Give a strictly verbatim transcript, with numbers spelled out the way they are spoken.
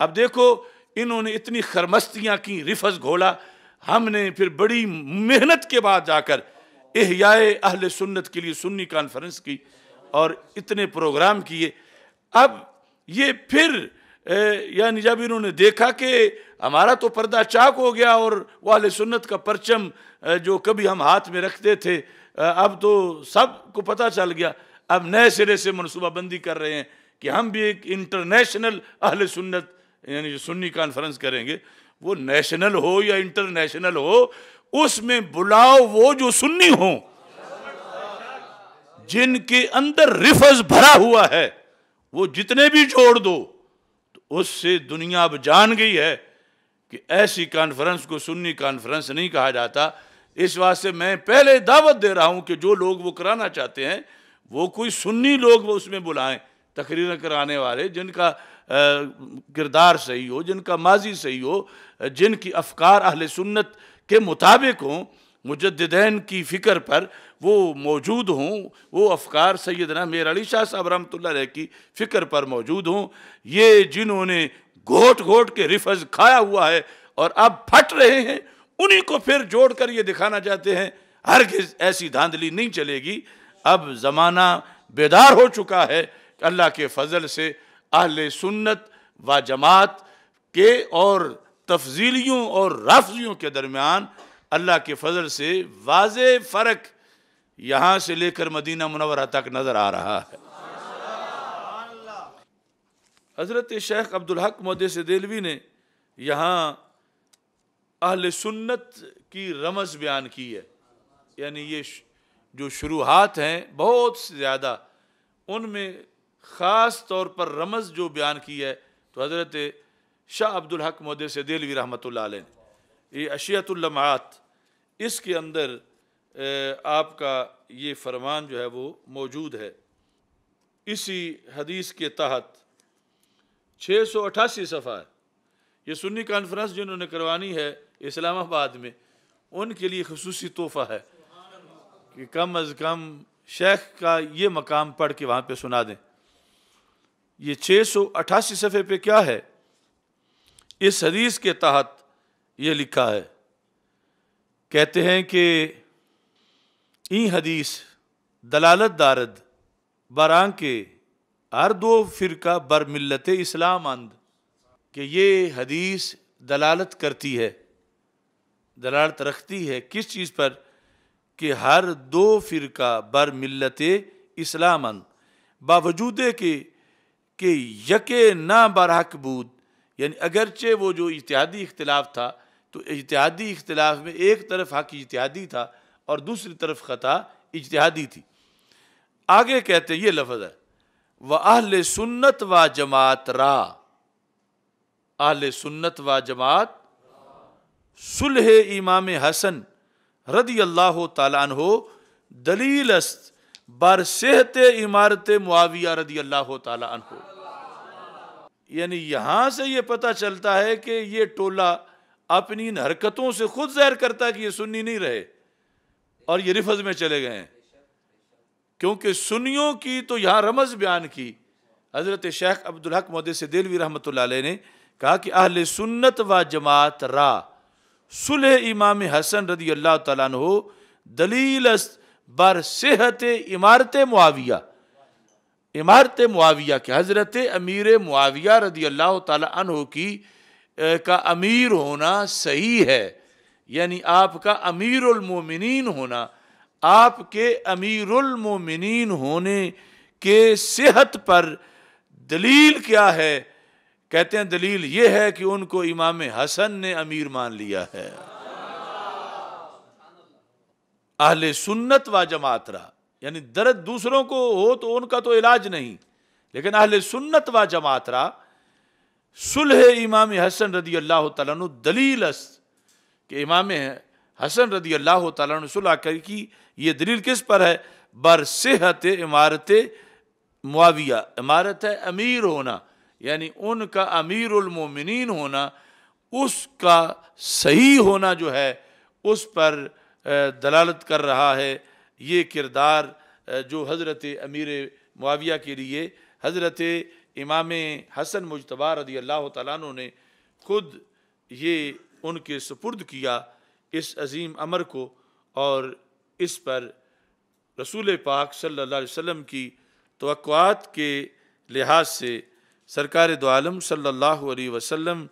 अब देखो इन्होंने इतनी खरमस्तियाँ की, रिफस घोला, हमने फिर बड़ी मेहनत के बाद जाकर इहयाए अहले सुन्नत के लिए सुन्नी कॉन्फ्रेंस की और इतने प्रोग्राम किए। अब ये फिर यानी जब इन्होंने देखा कि हमारा तो पर्दा चाक हो गया और वो अहले सुन्नत का परचम जो कभी हम हाथ में रखते थे अब तो सब को पता चल गया, अब नए सिरे से मनसूबाबंदी कर रहे हैं कि हम भी एक इंटरनेशनल अहले सुन्नत यानी जो सुन्नी कॉन्फ्रेंस करेंगे, वो नेशनल हो या इंटरनेशनल हो, उसमें बुलाओ वो जो सुन्नी हो जिनके अंदर रिफज भरा हुआ है, वो जितने भी जोड़ दो। तो उससे दुनिया अब जान गई है कि ऐसी कॉन्फ्रेंस को सुन्नी कॉन्फ्रेंस नहीं कहा जाता। इस वास्ते मैं पहले दावत दे रहा हूं कि जो लोग वो कराना चाहते हैं वो कोई सुन्नी लोग वो उसमें बुलाएं, तकरीर कराने वाले जिनका किरदार सही हो, जिनका माजी सही हो, जिनकी अफकार अहले सुन्नत के मुताबिक हों, मुजद्दिदैन की फ़िक्र पर वो मौजूद हों, वो अफकार सैयदना मीर अली शाह साहब रहमतुल्लाह अलैह की फ़िक्र पर मौजूद हों। ये जिन्होंने घोट घोट के रिफज खाया हुआ है और अब फट रहे हैं, उन्हीं को फिर जोड़ कर ये दिखाना चाहते हैं। हरगिज़ ऐसी धांधली नहीं चलेगी। अब ज़माना बेदार हो चुका है, अल्लाह के फजल से अहले सुन्नत व जमात के और तफजीलियों और राफजियों के दरमियान अल्लाह के फजल से वाज़े फ़र्क यहाँ से लेकर मदीना मुनव्वरा तक नज़र आ रहा है। हज़रत शेख अब्दुल हक मुहद्दिस देहलवी ने यहाँ अहले सुन्नत की रमज़ बयान की है, यानी ये जो शुरुआत हैं बहुत ज़्यादा, उनमें ख़ास तौर पर रमज़ जो बयान की है तो हज़रत शाह अब्दुल हक मुहद्दिस देहलवी रहमतुल्लाह अलैह ने ये अशियातुल लमात, इसके अंदर आपका ये फरमान जो है वो मौजूद है। इसी हदीस के तहत छः सौ अट्ठासी सफ़ा ये सुन्नी कॉन्फ्रेंस जिन्होंने करवानी है इस्लामाबाद में, उनके लिए खसूसी तोहफ़ा है कि कम अज़ कम शेख का ये मकाम पढ़ के वहाँ पे सुना दें। ये छः सौ अट्ठासी सफ़े पे क्या है, इस हदीस के तहत ये लिखा है, कहते हैं कि ई हदीस दलालत दारद बरां के हर दो फ़िरका बर मिल्लत इस्लाम आंद, कि ये हदीस दलालत करती है, दलालत रखती है किस चीज़ पर, कि हर दो फ़िरका बर मिल्लत इस्लाम आंद बावजूदे के कि यके ना बरहक बूद, यानी अगरचे वो जो इतिहादी इख्तिलाफ था तो इतिहादी इख्तिलाफ में एक तरफ हक इतिहादी था और दूसरी तरफ ख़ता इजतहादी थी। आगे कहते हैं ये लफ्ज़ है व अहले सुन्नत व जमात रा, अहले सुन्नत व जमात सुलह इमाम हसन रदी अल्लाह ताला अन्हो दलील अस्त बार सेहत इमारत मुआविया रदी अल्लाह ताला अन्हो। यानी यहाँ से ये पता चलता है कि ये टोला अपनी इन हरकतों से खुद ज़ाहिर करता है कि ये सुन्नी नहीं रहे और ये रिफज में चले गए हैं, क्योंकि सुन्नियों की तो यहाँ रमज बयान की। हज़रत शेख अब्दुल हक मुहद्दिस देहलवी रहमतुल्लाह अलैह ने कहा कि अहले सुन्नत व जमात रा सुलह इमाम हसन रदी अल्लाह ताला अन्हो दलील अस्त बार सेहत इमारत मुआविया, इमारत मुआविया के हज़रत अमीर मुआविया रदी अल्लाह ताला अन्हो की का अमीर होना सही है, यानी आपका अमीरुल मोमिनीन होना, आपके अमीरुल मोमिनीन होने के सेहत पर दलील क्या है। कहते हैं दलील ये है कि उनको इमाम हसन ने अमीर मान लिया है। अहले सुन्नत व जमात रहा, यानी दर्द दूसरों को हो तो उनका तो इलाज नहीं, लेकिन अहले सुन्नत व जमात रहा सुलह इमाम हसन रदी अल्लाह ताला अन्हु दलील अस्त, कि इमाम हसन रदी अल्लाह ताला अन्हु सुलह कर की, ये दलील किस पर है, बर सेहत इमारत मुआविया, इमारत है अमीर होना, यानी उनका अमीरुल मोमिनीन होना, उसका सही होना जो है उस पर दलालत कर रहा है। ये किरदार जो हज़रत अमीर मुआविया के लिए हज़रत इमाम हसन मुज्तबा रदी अल्लाह तआला ने खुद ये उनके सुपुर्द किया इस अजीम अमर को, और इस पर रसूल पाक सल्लल्लाहु अलैहि वसल्लम की तवक्कुआत के लिहाज से सरकार दो आलम सल्लल्लाहु अलैहि वसल्लम